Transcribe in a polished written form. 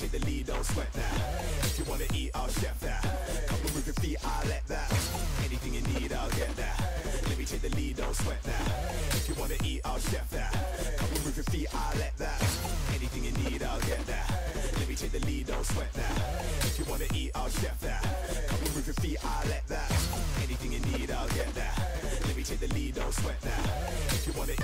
take the lead, don't sweat that. If you wanna eat, I'll chef that. Couple with your feet, I'll let that. Anything you need, I'll get that. Let me take the lead, don't sweat that. If you wanna eat, I'll chef that. Couple with your feet, I'll let that. Anything you need, I'll get that. Let me take the lead, don't sweat that. If you wanna eat, I'll chef that. Couple with your feet, I'll let that. Anything you need, I'll get that. Let me take the lead, don't sweat that. If you wanna